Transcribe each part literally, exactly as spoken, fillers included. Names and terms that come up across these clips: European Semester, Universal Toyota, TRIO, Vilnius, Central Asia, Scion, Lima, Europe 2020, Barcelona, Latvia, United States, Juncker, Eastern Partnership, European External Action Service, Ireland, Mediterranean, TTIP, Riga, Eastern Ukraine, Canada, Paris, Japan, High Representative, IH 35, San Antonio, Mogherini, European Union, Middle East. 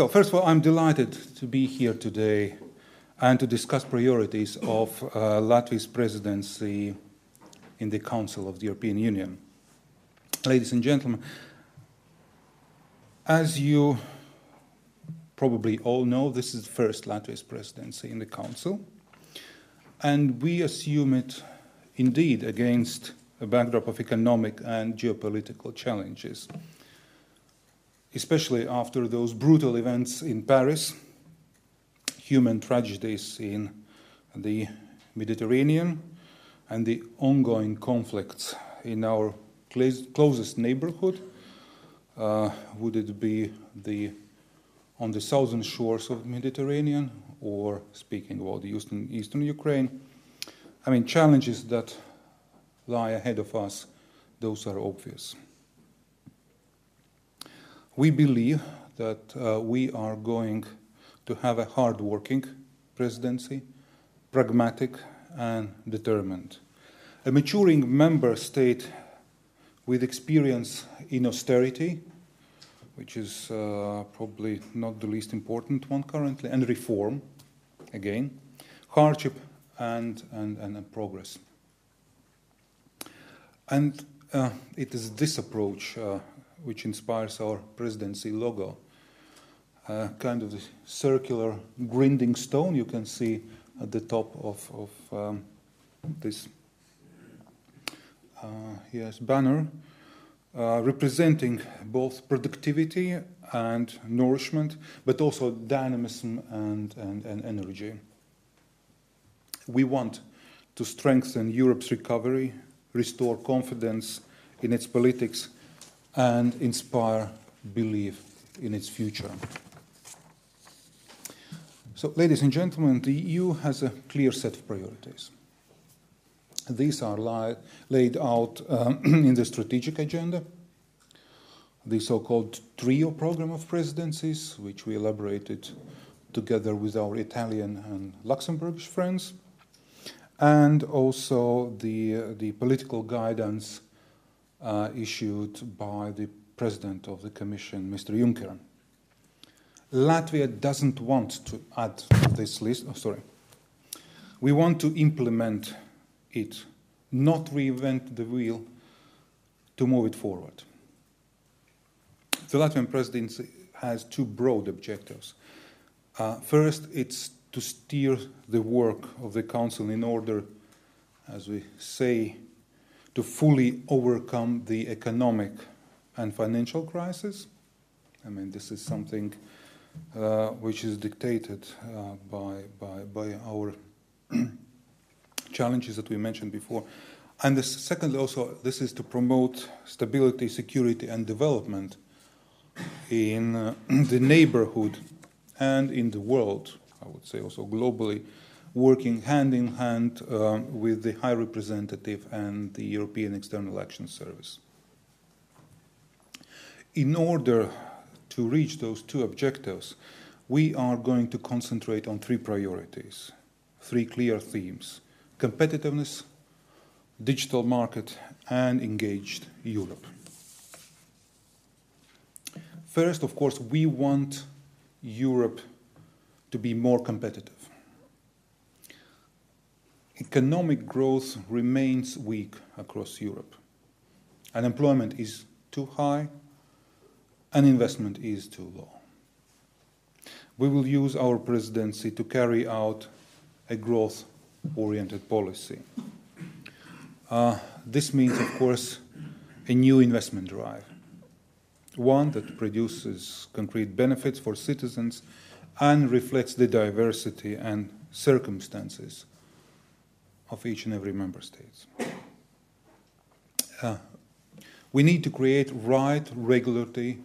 So first of all, I'm delighted to be here today and to discuss priorities of uh, Latvia's presidency in the Council of the European Union. Ladies and gentlemen, as you probably all know, this is the first Latvia's presidency in the Council, and we assume it indeed against a backdrop of economic and geopolitical challenges, especially after those brutal events in Paris, human tragedies in the Mediterranean, and the ongoing conflicts in our closest neighborhood. Uh, would it be the, on the southern shores of the Mediterranean, or speaking about the Eastern, Eastern Ukraine? I mean, challenges that lie ahead of us, those are obvious. We believe that uh, we are going to have a hard-working presidency, pragmatic and determined. A maturing member state with experience in austerity, which is uh, probably not the least important one currently, and reform, again, hardship and, and, and, and progress. And uh, it is this approach uh, which inspires our presidency logo, uh, kind of the circular grinding stone you can see at the top of, of um, this uh, yes, banner, uh, representing both productivity and nourishment, but also dynamism and, and, and energy. We want to strengthen Europe's recovery, restore confidence in its politics, and inspire belief in its future. So, ladies and gentlemen, the E U has a clear set of priorities. These are li- laid out um, in the strategic agenda, the so-called TRIO program of presidencies, which we elaborated together with our Italian and Luxembourgish friends, and also the, uh, the political guidance Uh, issued by the President of the Commission, Mister Juncker. Latvia doesn't want to add to this list. Oh, sorry. We want to implement it, not reinvent the wheel, to move it forward. The Latvian presidency has two broad objectives. Uh, first, it's to steer the work of the Council in order, as we say, to fully overcome the economic and financial crisis. I mean, this is something uh, which is dictated uh, by, by, by our challenges that we mentioned before. And the secondly, also, this is to promote stability, security, and development in uh, the neighborhood and in the world, I would say also globally, working hand in hand uh, with the High Representative and the European External Action Service. In order to reach those two objectives, we are going to concentrate on three priorities, three clear themes: competitiveness, digital market, and engaged Europe. First, of course, we want Europe to be more competitive. Economic growth remains weak across Europe. Unemployment is too high, and investment is too low. We will use our presidency to carry out a growth-oriented policy. Uh, this means, of course, a new investment drive, one that produces concrete benefits for citizens and reflects the diversity and circumstances of each and every member state. Uh, we need to create right regulatory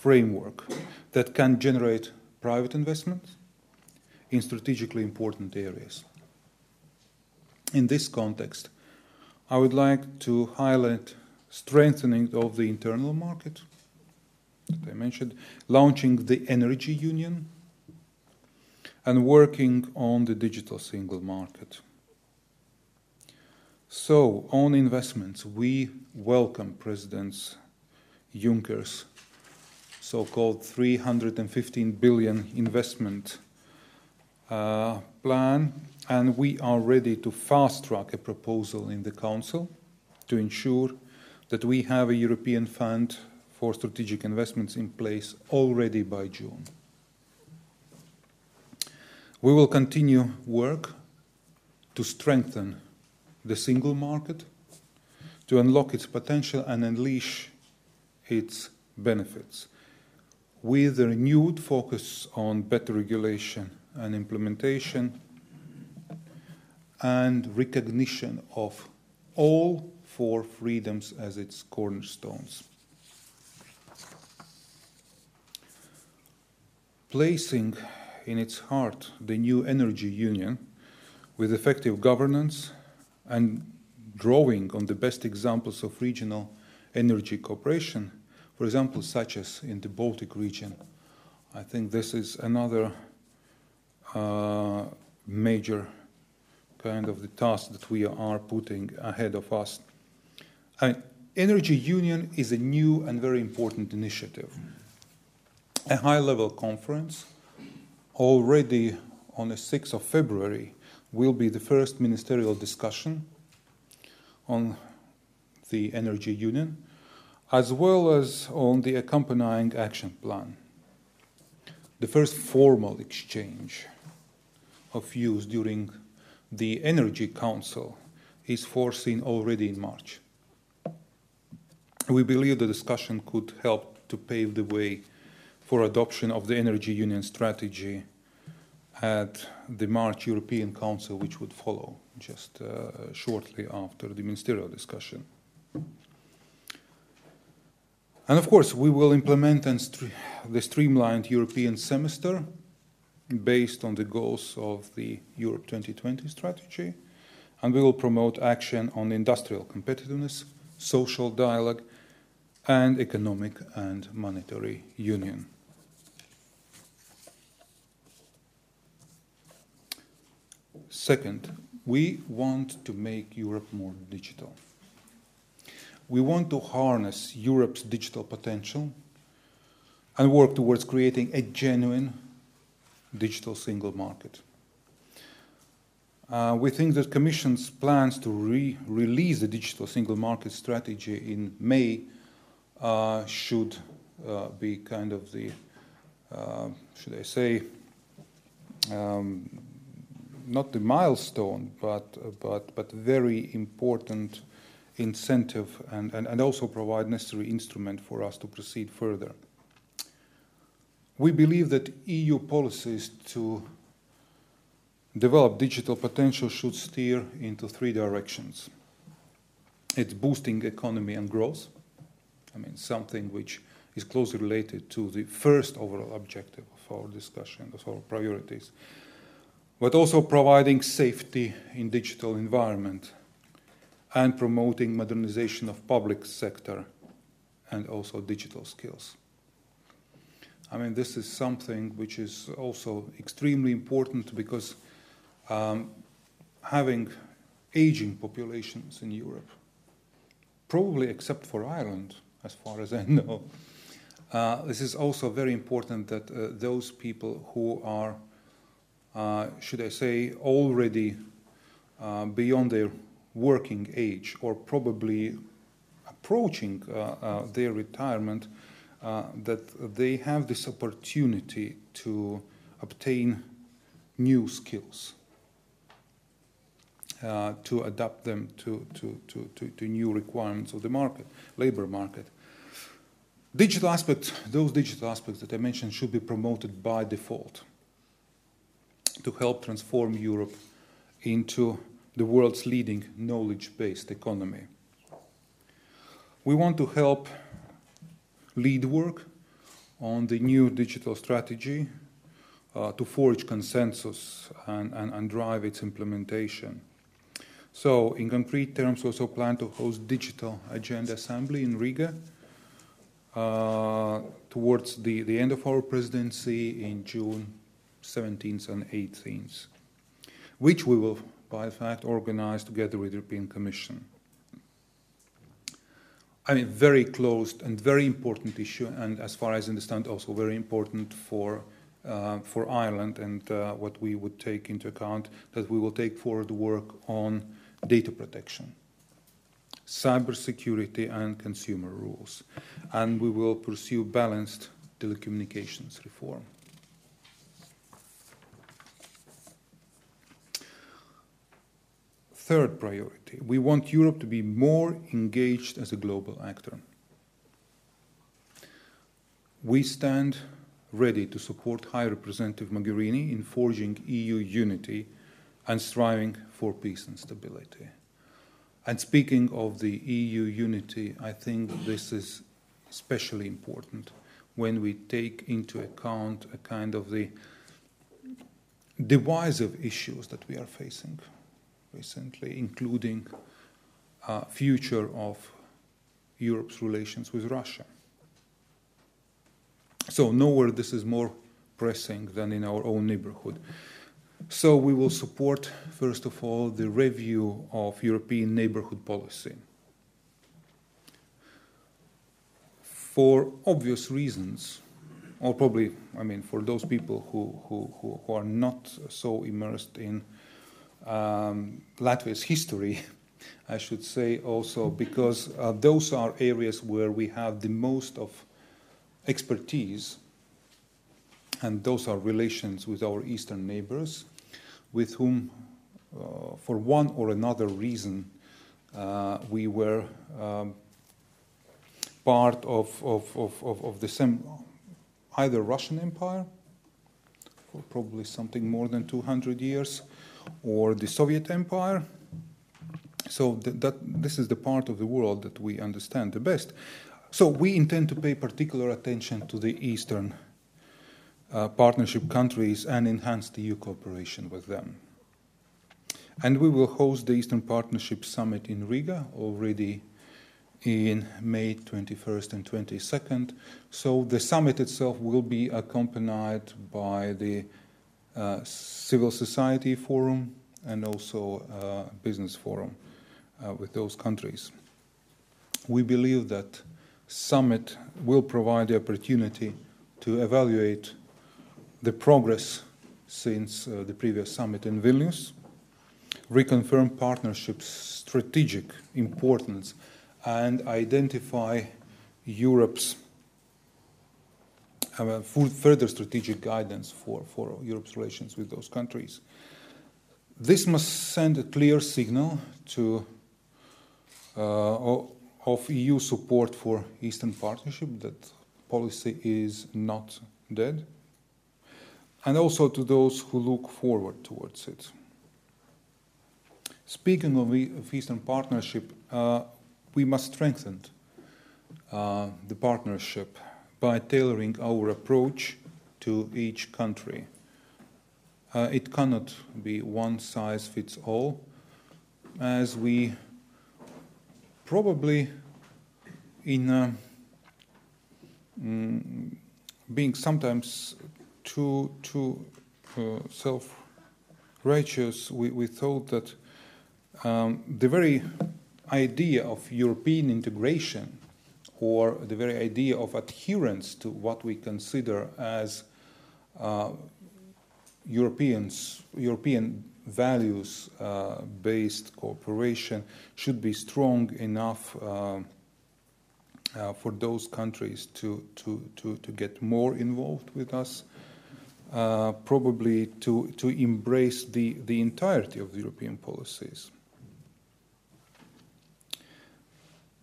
framework that can generate private investment in strategically important areas. In this context, I would like to highlight strengthening of the internal market that I mentioned, launching the energy union, and working on the digital single market. So, on investments, we welcome President Juncker's so-called three hundred fifteen billion investment uh, plan, and we are ready to fast-track a proposal in the Council to ensure that we have a European fund for strategic investments in place already by June. We will continue work to strengthen the single market, to unlock its potential and unleash its benefits, with a renewed focus on better regulation and implementation and recognition of all four freedoms as its cornerstones. Placing in its heart the new energy union with effective governance and drawing on the best examples of regional energy cooperation, for example, such as in the Baltic region, I think this is another uh, major kind of the task that we are putting ahead of us. And energy union is a new and very important initiative. A high-level conference already on the sixth of February will be the first ministerial discussion on the energy union, as well as on the accompanying action plan. The first formal exchange of views during the Energy Council is foreseen already in March. We believe the discussion could help to pave the way for adoption of the Energy Union strategy at the March European Council, which would follow just uh, shortly after the ministerial discussion. And of course, we will implement and stre- the streamlined European Semester based on the goals of the Europe twenty twenty strategy, and we will promote action on industrial competitiveness, social dialogue, and economic and monetary union. Second, we want to make Europe more digital. We want to harness Europe's digital potential and work towards creating a genuine digital single market. Uh, we think that the Commission's plans to re release the digital single market strategy in May uh, should uh, be kind of the, uh, should I say, um, not the milestone, but, but, but very important incentive and, and, and also provide necessary instrument for us to proceed further. We believe that E U policies to develop digital potential should steer into three directions. It's boosting economy and growth, I mean, something which is closely related to the first overall objective of our discussion, of our priorities, but also providing safety in digital environment and promoting modernization of public sector and also digital skills. I mean, this is something which is also extremely important because um, having aging populations in Europe, probably except for Ireland, as far as I know, uh, this is also very important that uh, those people who are, uh, should I say, already uh, beyond their working age or probably approaching uh, uh, their retirement, Uh, that they have this opportunity to obtain new skills, uh, to adapt them to, to, to, to, to new requirements of the market, labor market. Digital aspects, those digital aspects that I mentioned should be promoted by default to help transform Europe into the world's leading knowledge-based economy. We want to help lead work on the new digital strategy uh, to forge consensus and, and, and drive its implementation. So, in concrete terms, we also plan to host Digital Agenda Assembly in Riga uh, towards the, the end of our presidency in June seventeenth and eighteenth, which we will, by fact, organize together with the European Commission. I mean, very closed and very important issue, and as far as I understand, also very important for uh, for Ireland. And uh, what we would take into account, that we will take forward work on data protection, cybersecurity, and consumer rules, and we will pursue balanced telecommunications reform. Third priority, we want Europe to be more engaged as a global actor. We stand ready to support High Representative Mogherini in forging E U unity and striving for peace and stability. And speaking of the E U unity, I think this is especially important when we take into account a kind of the divisive issues that we are facing recently, including uh, future of Europe's relations with Russia. So nowhere this is more pressing than in our own neighborhood. So we will support, first of all, the review of European neighborhood policy. For obvious reasons, or probably, I mean, for those people who, who, who are not so immersed in um, Latvia's history, I should say also, because uh, those are areas where we have the most of expertise, and those are relations with our eastern neighbors, with whom, uh, for one or another reason, uh, we were um, part of, of, of, of, of the same, either Russian Empire, for probably something more than two hundred years, or the Soviet Empire. So th that, this is the part of the world that we understand the best. So we intend to pay particular attention to the eastern Uh, partnership countries and enhance the E U cooperation with them. And we will host the Eastern Partnership Summit in Riga already in May twenty-first and twenty-second. So the summit itself will be accompanied by the uh, Civil Society Forum and also uh, Business Forum uh, with those countries. We believe that summit will provide the opportunity to evaluate the progress since uh, the previous summit in Vilnius, reconfirm partnership's strategic importance, and identify Europe's uh, further strategic guidance for, for Europe's relations with those countries. This must send a clear signal to, uh, of E U support for Eastern Partnership, that policy is not dead, and also to those who look forward towards it. Speaking of, e of Eastern Partnership, uh, we must strengthen uh, the partnership by tailoring our approach to each country. Uh, it cannot be one size fits all, as we probably, in uh, mm, being sometimes too, too uh, self-righteous, we, we thought that um, the very idea of European integration, or the very idea of adherence to what we consider as uh, Europeans, European values-based uh, cooperation, should be strong enough uh, uh, for those countries to, to, to, to get more involved with us. Uh, probably to, to embrace the, the entirety of the European policies.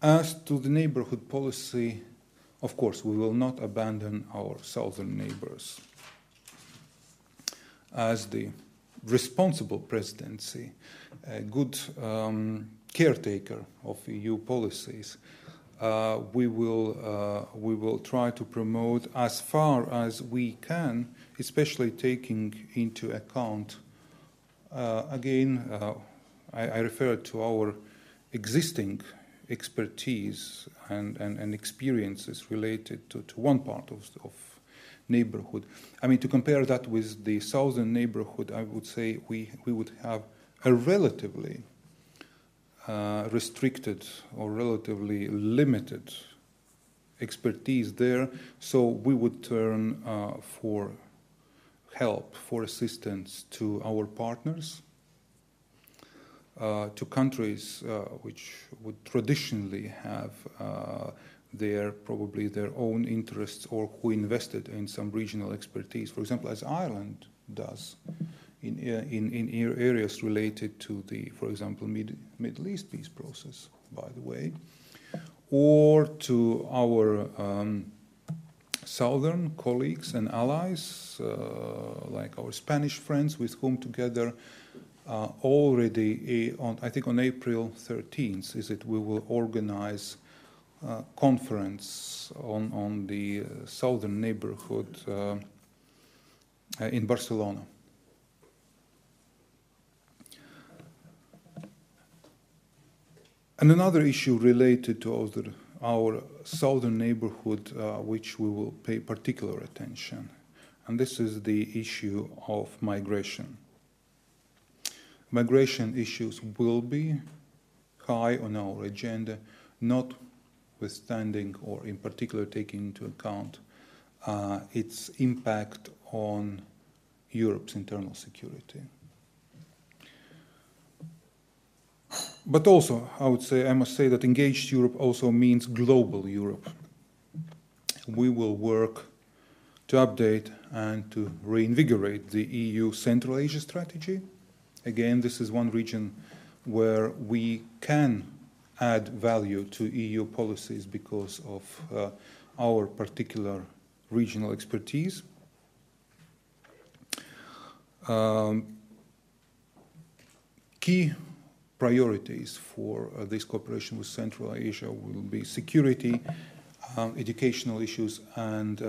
As to the neighborhood policy, of course, we will not abandon our southern neighbors. As the responsible presidency, a good um, caretaker of E U policies, uh, we will, uh, we will try to promote as far as we can, especially taking into account, uh, again, uh, I, I refer to our existing expertise and, and, and experiences related to, to one part of, of neighborhood. I mean, to compare that with the southern neighborhood, I would say we, we would have a relatively uh, restricted or relatively limited expertise there, so we would turn uh, for help, for assistance to our partners, uh, to countries uh, which would traditionally have uh, their, probably their own interests, or who invested in some regional expertise, for example, as Ireland does in, in, in areas related to the, for example, Mid, Middle East peace process, by the way, or to our um, southern colleagues and allies, uh, like our Spanish friends, with whom together uh, already, a, on, I think on April thirteenth, is it, we will organize Uh, conference on, on the uh, southern neighborhood uh, uh, in Barcelona. And another issue related to other, our southern neighborhood, uh, which we will pay particular attention, and this is the issue of migration. Migration issues will be high on our agenda, not withstanding, or in particular taking into account uh, its impact on Europe's internal security. But also, I would say, I must say that engaged Europe also means global Europe. We will work to update and to reinvigorate the E U Central Asia strategy. Again, this is one region where we can add value to E U policies because of uh, our particular regional expertise. Um, key priorities for uh, this cooperation with Central Asia will be security, um, educational issues, and uh,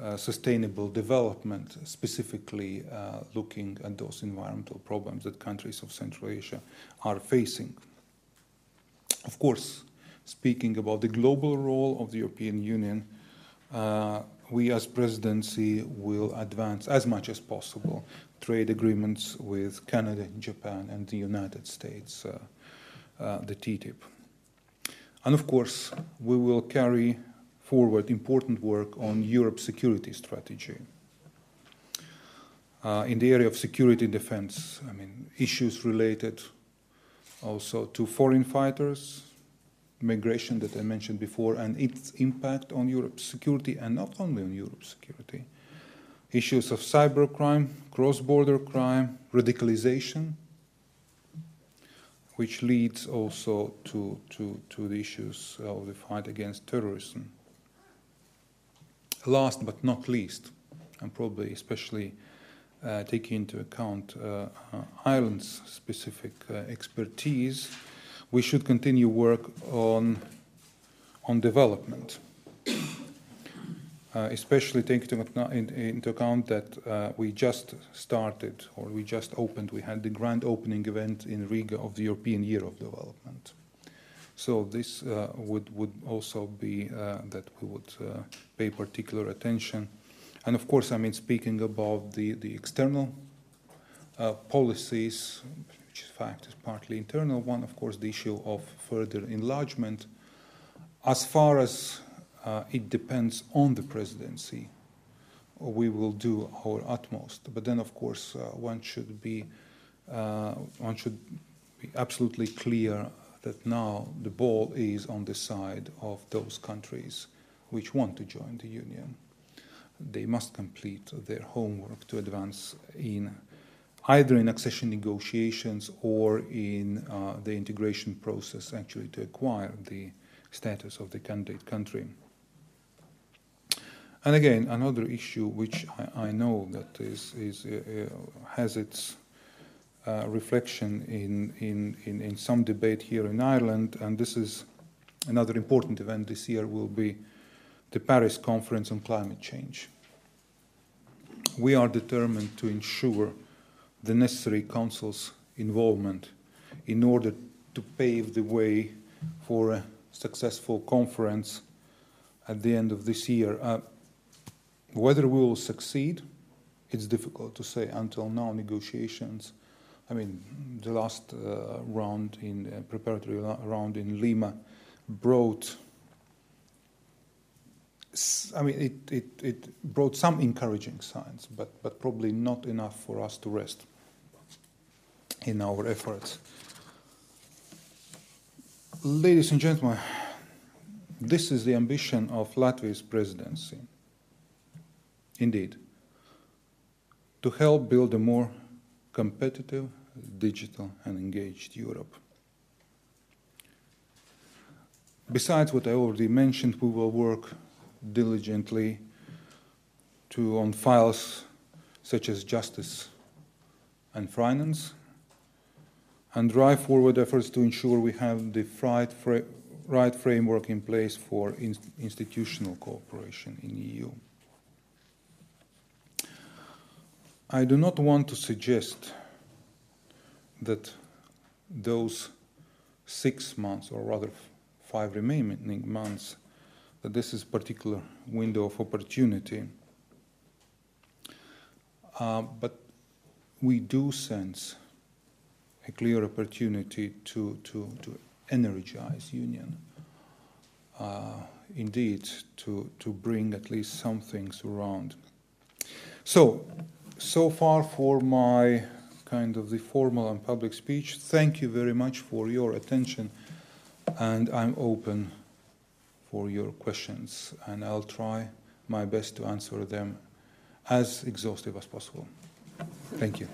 uh, sustainable development, specifically uh, looking at those environmental problems that countries of Central Asia are facing. Of course, speaking about the global role of the European Union, uh, we as presidency will advance as much as possible trade agreements with Canada, Japan, and the United States, uh, uh, the T T I P. And of course, we will carry forward important work on Europe's security strategy. Uh, in the area of security and defense, I mean, issues related also to foreign fighters, migration that I mentioned before, and its impact on Europe's security, and not only on Europe's security. Issues of cybercrime, cross-border crime, radicalization, which leads also to, to, to the issues of the fight against terrorism. Last but not least, and probably especially Uh, taking into account uh, uh, Ireland's specific uh, expertise, we should continue work on, on development, uh, especially taking into account that uh, we just started, or we just opened, we had the grand opening event in Riga of the European Year of Development. So this uh, would, would also be uh, that we would uh, pay particular attention. And of course, I mean, speaking about the, the external uh, policies, which in fact is partly internal one, of course, the issue of further enlargement, as far as uh, it depends on the presidency, we will do our utmost. But then, of course, uh, one should be, uh, one should be absolutely clear that now the ball is on the side of those countries which want to join the Union. They must complete their homework to advance in either in accession negotiations or in uh, the integration process, actually, to acquire the status of the candidate country. And again, another issue which I, I know that is, is, uh, has its uh, reflection in, in, in, in some debate here in Ireland, and this is another important event this year, will be the Paris Conference on Climate Change. We are determined to ensure the necessary Council's involvement in order to pave the way for a successful conference at the end of this year. Uh, whether we will succeed, it's difficult to say. Until now, negotiations I mean, the last uh, round in uh, preparatory round in Lima brought, I mean, it, it, it brought some encouraging signs, but, but probably not enough for us to rest in our efforts. Ladies and gentlemen, this is the ambition of Latvia's presidency, indeed, to help build a more competitive, digital and engaged Europe. Besides what I already mentioned, we will work diligently to, on files such as justice and finance, and drive forward efforts to ensure we have the right, fra right framework in place for in institutional cooperation in the E U. I do not want to suggest that those six months, or rather five remaining months, that this is a particular window of opportunity. Uh, but we do sense a clear opportunity to, to, to energize union. Uh, indeed, to, to bring at least some things around. So, so far for my kind of the formal and public speech. Thank you very much for your attention, and I'm open for your questions, and I'll try my best to answer them as exhaustive as possible. Thank you.